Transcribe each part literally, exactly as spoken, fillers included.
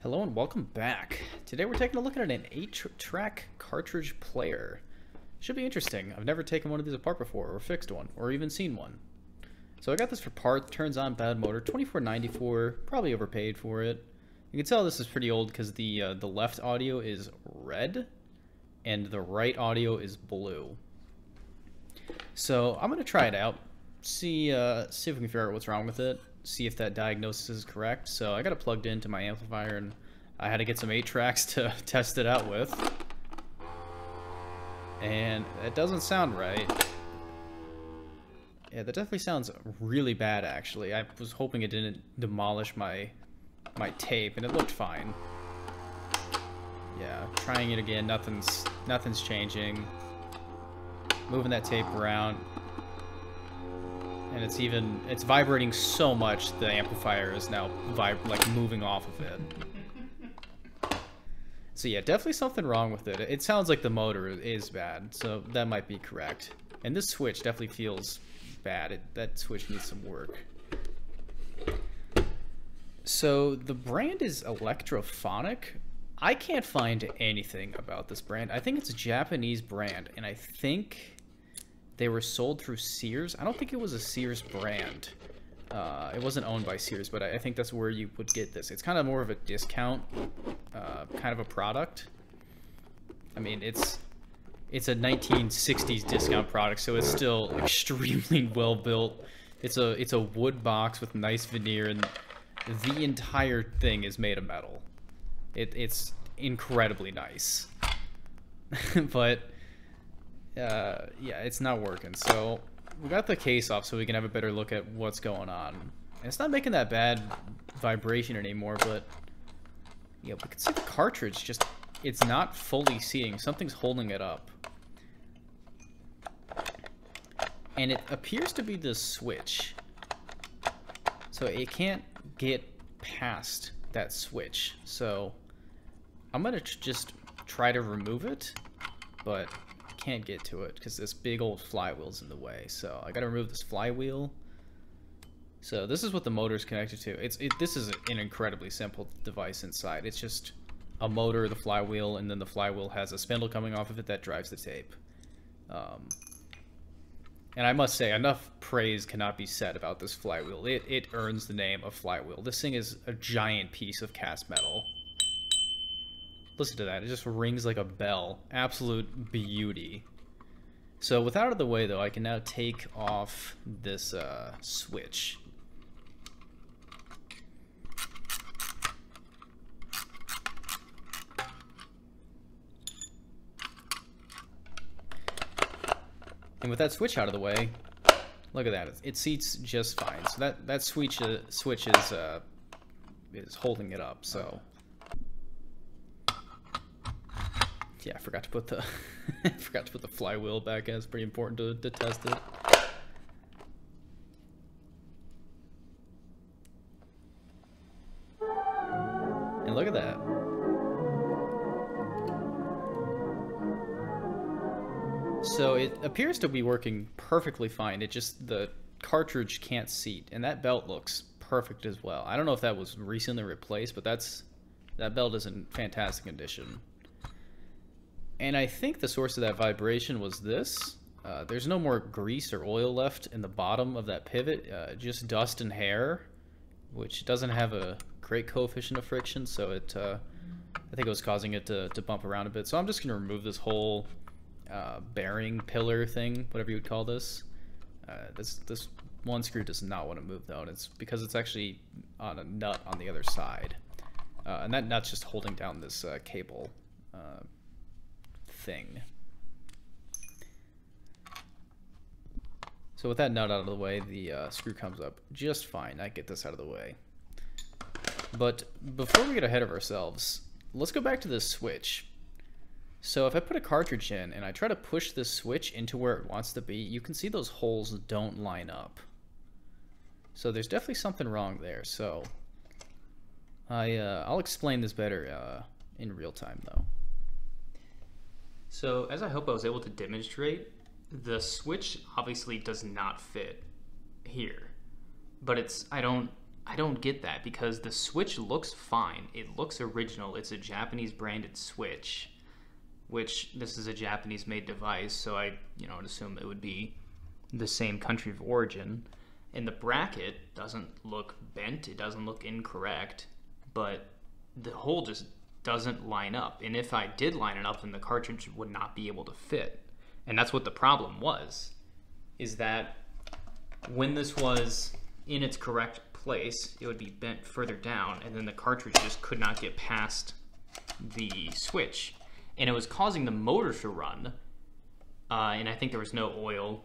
Hello and welcome back. Today we're taking a look at an eight track cartridge player. Should be interesting. I've never taken one of these apart before, or fixed one, or even seen one. So I got this for parts, turns on bad motor, twenty-four ninety-four, probably overpaid for it. You can tell this is pretty old because the, uh, the left audio is red and the right audio is blue. So I'm going to try it out, see, uh, see if we can figure out what's wrong with it. See if that diagnosis is correct. So I got it plugged into my amplifier and I had to get some eight tracks to test it out with. And that doesn't sound right. Yeah, that definitely sounds really bad actually. I was hoping it didn't demolish my my tape and it looked fine. Yeah, trying it again, nothing's nothing's changing. Moving that tape around. And it's even, it's vibrating so much, the amplifier is now vib like moving off of it. So yeah, definitely something wrong with it. It sounds like the motor is bad, so that might be correct. And this switch definitely feels bad. It, that switch needs some work. So the brand is Electrophonic. I can't find anything about this brand. I think it's a Japanese brand, and I think they were sold through Sears. I don't think it was a Sears brand. Uh, it wasn't owned by Sears, but I, I think that's where you would get this. It's kind of more of a discount uh, kind of a product. I mean, it's it's a nineteen sixties discount product, so it's still extremely well built. It's a it's a wood box with nice veneer, and the entire thing is made of metal. It it's incredibly nice, but. Uh, yeah, it's not working. So we got the case off so we can have a better look at what's going on. And it's not making that bad vibration anymore, but yeah, we can see the cartridge just, it's not fully seating. Something's holding it up. And it appears to be the switch. So it can't get past that switch. So I'm gonna tr- just try to remove it, but can't get to it because this big old flywheel's in the way. So I gotta remove this flywheel. So this is what the motor's connected to. It's it, this is an incredibly simple device inside. It's just a motor, the flywheel, and then the flywheel has a spindle coming off of it that drives the tape. Um, and I must say, enough praise cannot be said about this flywheel. It it earns the name of flywheel. This thing is a giant piece of cast metal. Listen to that, it just rings like a bell. Absolute beauty. So with that out of the way though, I can now take off this uh, switch. And with that switch out of the way, look at that, it seats just fine. So that, that switch, uh, switch is, uh, is holding it up, so. Yeah, I forgot to put the forgot to put the flywheel back in. It's pretty important to, to test it. And look at that. So it appears to be working perfectly fine. It just, the cartridge can't seat, and that belt looks perfect as well. I don't know if that was recently replaced, but that's that belt is in fantastic condition. And I think the source of that vibration was this. Uh, there's no more grease or oil left in the bottom of that pivot, uh, just dust and hair, which doesn't have a great coefficient of friction, so it, uh, I think it was causing it to, to bump around a bit. So I'm just gonna remove this whole uh, bearing pillar thing, whatever you would call this. Uh, this. This one screw does not want to move though, and it's because it's actually on a nut on the other side. Uh, and that nut's just holding down this uh, cable. Uh, thing. So with that nut out of the way, the uh, screw comes up just fine. I get this out of the way. But before we get ahead of ourselves, let's go back to this switch. So if I put a cartridge in and I try to push this switch into where it wants to be, you can see those holes don't line up. So there's definitely something wrong there. So I, uh, I'll explain this better uh, in real time though. So, as I hope I was able to demonstrate, the switch obviously does not fit here, but it's, I don't, I don't get that, because the Switch looks fine. It looks original. It's a Japanese branded Switch, which this is a Japanese made device, so I, you know, would assume it would be the same country of origin. And the bracket doesn't look bent. It doesn't look incorrect, but the hole just doesn't line up. And if I did line it up, then the cartridge would not be able to fit. And that's what the problem was, is that when this was in its correct place, it would be bent further down, and then the cartridge just could not get past the Switch. And it was causing the motor to run, uh, and I think there was no oil,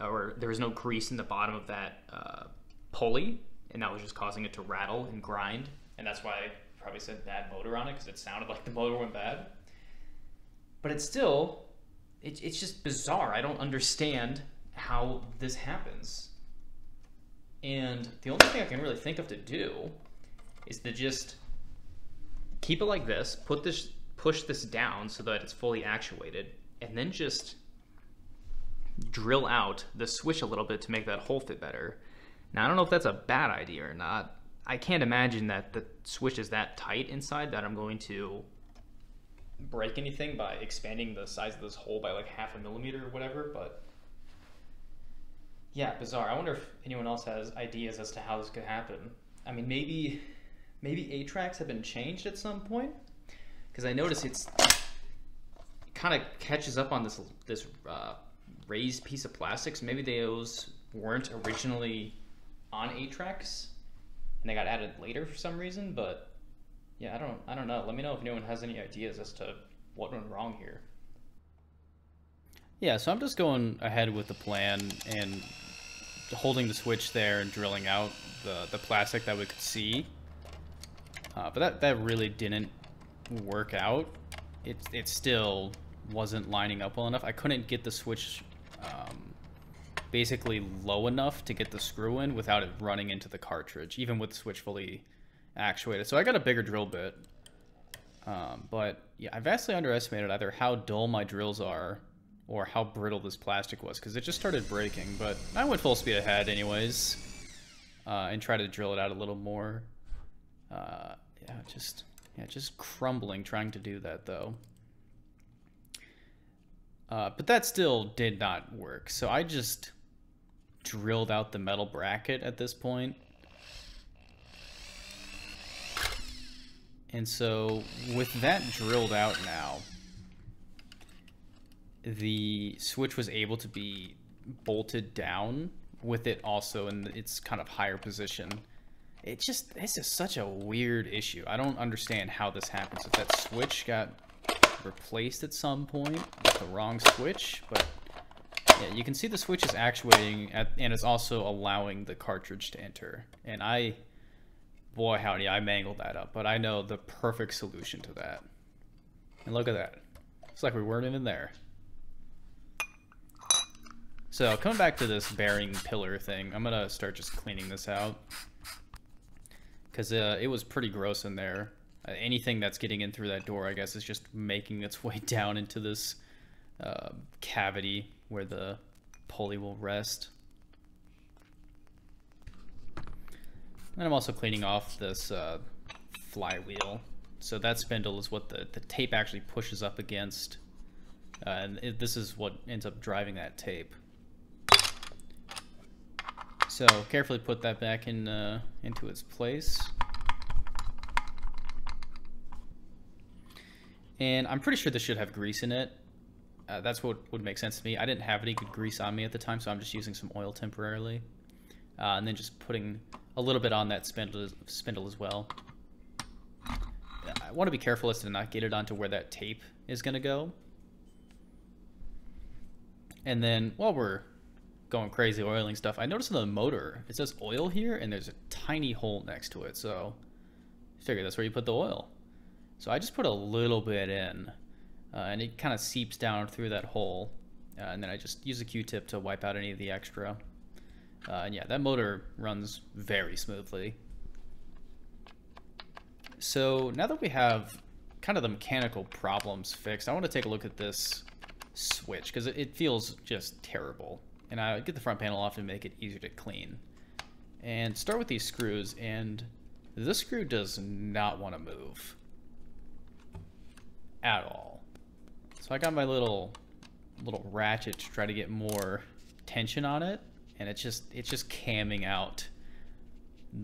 or there was no grease in the bottom of that uh, pulley, and that was just causing it to rattle and grind. And that's why I probably said bad motor on it, because it sounded like the motor went bad. But it's still, it, it's just bizarre. I don't understand how this happens. And the only thing I can really think of to do is to just keep it like this, put this, push this down so that it's fully actuated, and then just drill out the Switch a little bit to make that hole fit better. Now, I don't know if that's a bad idea or not. I can't imagine that the Switch is that tight inside that I'm going to break anything by expanding the size of this hole by like half a millimeter or whatever, but yeah, bizarre. I wonder if anyone else has ideas as to how this could happen. I mean, maybe maybe A-tracks have been changed at some point, because I notice it's it kind of catches up on this this uh, raised piece of plastic. So maybe those weren't originally on A-tracks and they got added later for some reason. But yeah, I don't I don't know. Let me know if anyone has any ideas as to what went wrong here. Yeah, so I'm just going ahead with the plan and holding the Switch there and drilling out the, the plastic that we could see. Uh, but that, that really didn't work out. It, it still wasn't lining up well enough. I couldn't get the Switch um, basically low enough to get the screw in without it running into the cartridge, even with the Switch fully actuated. So I got a bigger drill bit. Um, but yeah, I vastly underestimated either how dull my drills are or how brittle this plastic was, because it just started breaking. But I went full speed ahead anyways, uh, and tried to drill it out a little more. Uh, yeah, just yeah, just crumbling trying to do that, though. Uh, but that still did not work, so I just drilled out the metal bracket at this point. And so with that drilled out now, the Switch was able to be bolted down with it also in its kind of higher position. It just, it's just such a weird issue. I don't understand how this happens. If that Switch got replaced at some point with the wrong Switch, but yeah, you can see the Switch is actuating at, and it's also allowing the cartridge to enter. And I, boy howdy, I mangled that up, but I know the perfect solution to that. And look at that. It's like we weren't even there. So coming back to this bearing pillar thing, I'm gonna start just cleaning this out, because uh, it was pretty gross in there. Uh, anything that's getting in through that door, I guess, is just making its way down into this uh, cavity where the pulley will rest. And I'm also cleaning off this uh, flywheel. So that spindle is what the, the tape actually pushes up against. Uh, and it, this is what ends up driving that tape. So carefully put that back in uh, into its place. And I'm pretty sure this should have grease in it. Uh, that's what would make sense to me. I didn't have any good grease on me at the time, so I'm just using some oil temporarily. Uh, and then just putting a little bit on that spindle, spindle as well. I want to be careful as to not get it onto where that tape is going to go. And then while we're going crazy oiling stuff, I noticed in the motor it says oil here and there's a tiny hole next to it, so I figured that's where you put the oil. So I just put a little bit in, uh, and it kind of seeps down through that hole, uh, and then I just use a Q-tip to wipe out any of the extra, uh, and yeah, that motor runs very smoothly. So now that we have kind of the mechanical problems fixed, I want to take a look at this Switch, because it, it feels just terrible. And I get the front panel off and make it easier to clean. and start with these screws, and this screw does not want to move at all. So I got my little little ratchet to try to get more tension on it, and it's just it's just camming out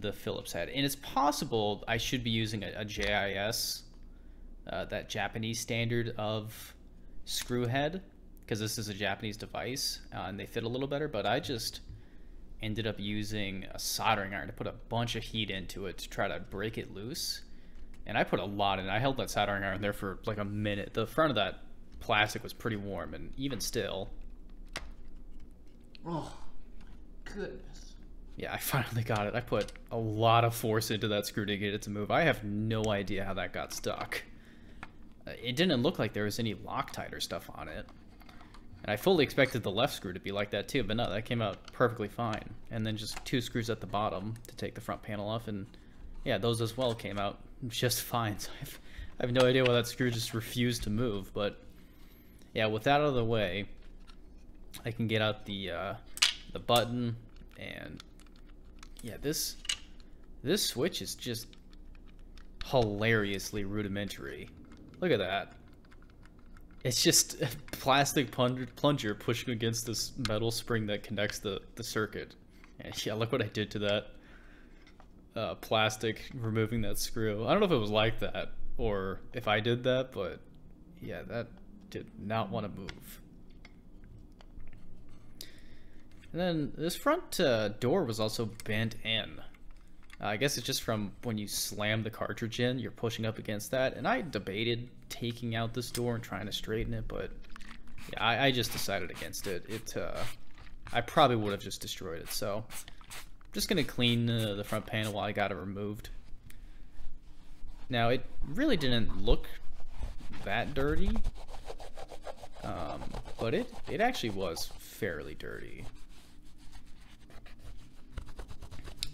the Phillips head. And it's possible I should be using a, a J I S, uh, that Japanese standard of screw head, because this is a Japanese device, uh, and they fit a little better, but I just ended up using a soldering iron to put a bunch of heat into it to try to break it loose. And I put a lot in it. I held that soldering iron there for like a minute. The front of that plastic was pretty warm, and even still. Oh, my goodness. Yeah, I finally got it. I put a lot of force into that screw to get it to move. I have no idea how that got stuck. It didn't look like there was any Loctite or stuff on it. And I fully expected the left screw to be like that too, but no, that came out perfectly fine. And then just two screws at the bottom to take the front panel off, and yeah, those as well came out just fine. So I've, I have no idea why that screw just refused to move, but yeah, with that out of the way, I can get out the uh, the button, and yeah, this this switch is just hilariously rudimentary. Look at that. It's just a plastic plunger pushing against this metal spring that connects the, the circuit. And yeah, look what I did to that uh, plastic, removing that screw. I don't know if it was like that or if I did that, but yeah, that did not want to move. And then this front uh, door was also bent in. Uh, I guess it's just from when you slam the cartridge in, you're pushing up against that. And I debated taking out this door and trying to straighten it, but yeah, I, I just decided against it. It, uh, I probably would have just destroyed it. So I'm just gonna clean uh, the front panel while I got it removed. Now it really didn't look that dirty, um, but it it actually was fairly dirty.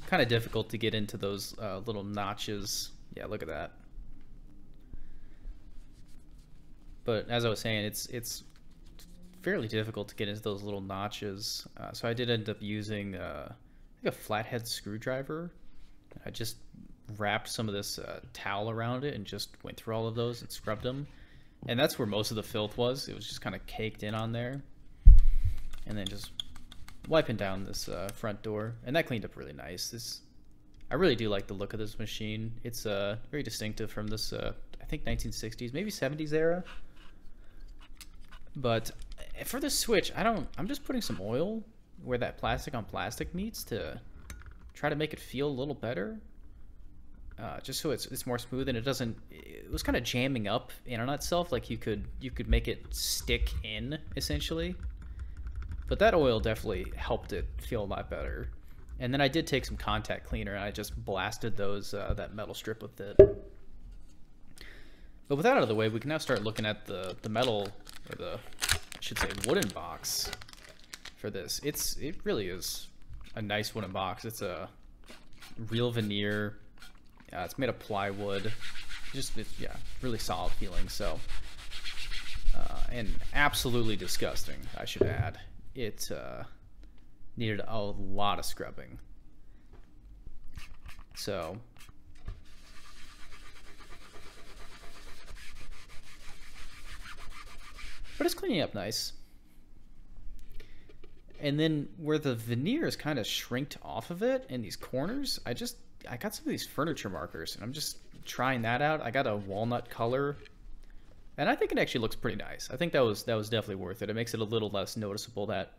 Kind of difficult to get into those uh, little notches. Yeah, look at that. But as I was saying, it's it's fairly difficult to get into those little notches. Uh, so I did end up using uh, I think a flathead screwdriver. I just wrapped some of this uh, towel around it and just went through all of those and scrubbed them. And that's where most of the filth was. It was just kind of caked in on there. And then just wiping down this uh, front door, and that cleaned up really nice. This, I really do like the look of this machine. It's uh, very distinctive from this, uh, I think nineteen sixties, maybe seventies era. But for the switch, I don't. I'm just putting some oil where that plastic on plastic meets to try to make it feel a little better, uh, just so it's it's more smooth and it doesn't. It was kind of jamming up in on itself, like you could you could make it stick in essentially. But that oil definitely helped it feel a lot better. And then I did take some contact cleaner and I just blasted those uh, that metal strip with it. But with that out of the way, we can now start looking at the the metal, or the I should say wooden box for this. It's it really is a nice wooden box. It's a real veneer. Uh, it's made of plywood. Just it's, yeah, really solid feeling. So uh, and absolutely disgusting, I should add. It uh, needed a lot of scrubbing. So but it's cleaning up nice. And then where the veneer is kind of shrinked off of it in these corners, I just I got some of these furniture markers and I'm just trying that out. I got a walnut color. And I think it actually looks pretty nice. I think that was that was definitely worth it. It makes it a little less noticeable, that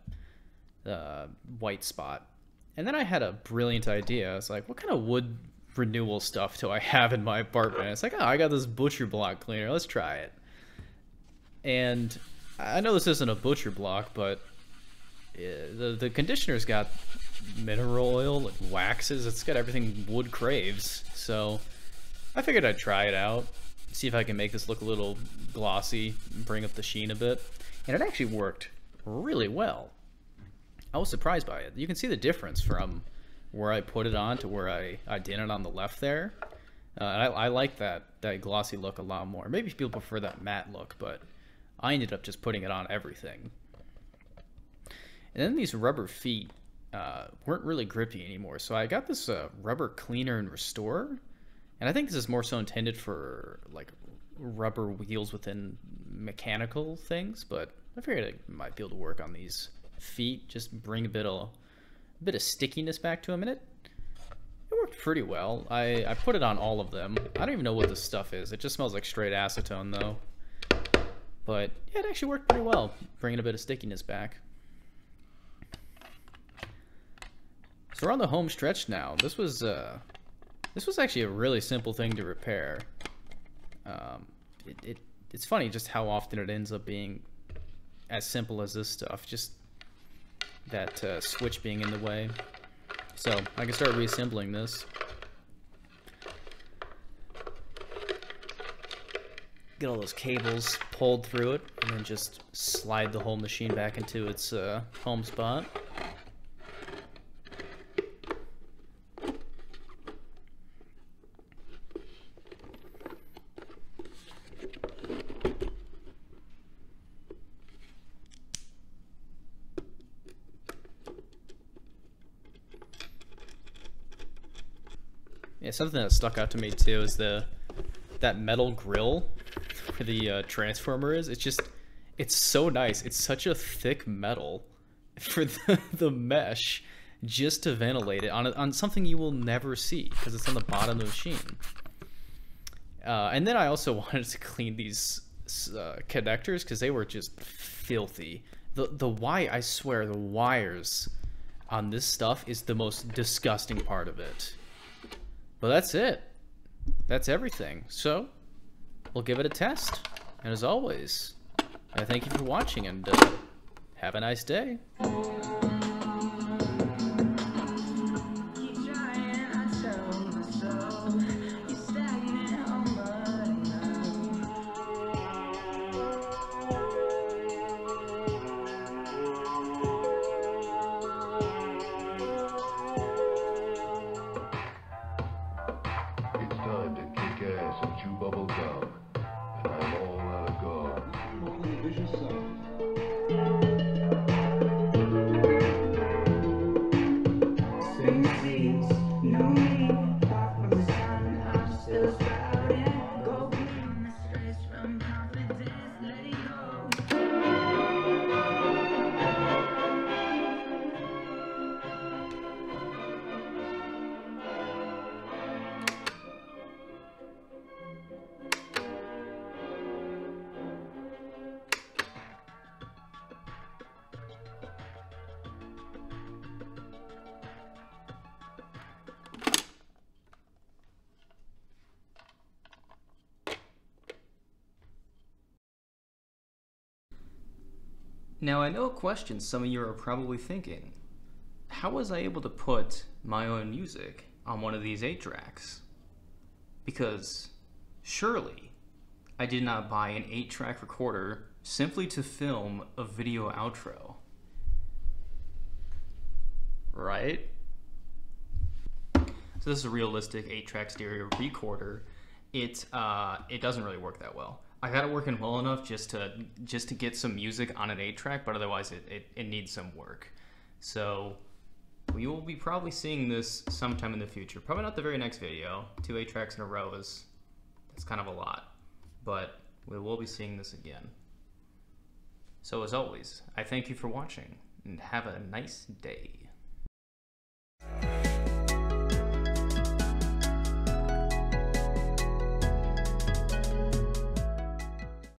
uh, white spot. And then I had a brilliant idea. It's like, what kind of wood renewal stuff do I have in my apartment? It's like, oh, I got this butcher block cleaner. Let's try it. And I know this isn't a butcher block, but the the conditioner's got mineral oil and waxes. It's got everything wood craves. So I figured I'd try it out. See if I can make this look a little glossy, bring up the sheen a bit. And it actually worked really well. I was surprised by it. You can see the difference from where I put it on to where I, I did it on the left there. Uh, I, I like that, that glossy look a lot more. Maybe people prefer that matte look, but I ended up just putting it on everything. And then these rubber feet uh, weren't really grippy anymore. So I got this uh, rubber cleaner and restorer, and I think this is more so intended for like rubber wheels within mechanical things, but I figured I might be able to work on these feet, just bring a bit of a bit of stickiness back to them, and it it worked pretty well. I, I put it on all of them. I don't even know what this stuff is. It just smells like straight acetone though. But yeah, it actually worked pretty well, bringing a bit of stickiness back. So we're on the home stretch now. This was uh, this was actually a really simple thing to repair. Um, it, it it's funny just how often it ends up being as simple as this stuff, just that uh, switch being in the way. So I can start reassembling this. Get all those cables pulled through it, and then just slide the whole machine back into its uh, home spot. Yeah, something that stuck out to me too is the that metal grill. The uh, transformer is it's just it's so nice. It's such a thick metal for the, the mesh just to ventilate it on a, on something you will never see because it's on the bottom of the machine. Uh, and then I also wanted to clean these uh, connectors because they were just filthy. The the wire, I swear the wires on this stuff is the most disgusting part of it. But that's it. That's everything. So we'll give it a test, and as always, I thank you for watching, and uh, have a nice day. Now, I know a question some of you are probably thinking. How was I able to put my own music on one of these eight tracks? Because surely I did not buy an eight track recorder simply to film a video outro. Right? So this is a realistic eight track stereo recorder. It, uh, it doesn't really work that well. I got it working well enough just to just to get some music on an eight track, but otherwise it, it, it needs some work. So we will be probably seeing this sometime in the future. Probably not the very next video. Two eight tracks in a row is that's kind of a lot, but we will be seeing this again. So as always, I thank you for watching, and have a nice day.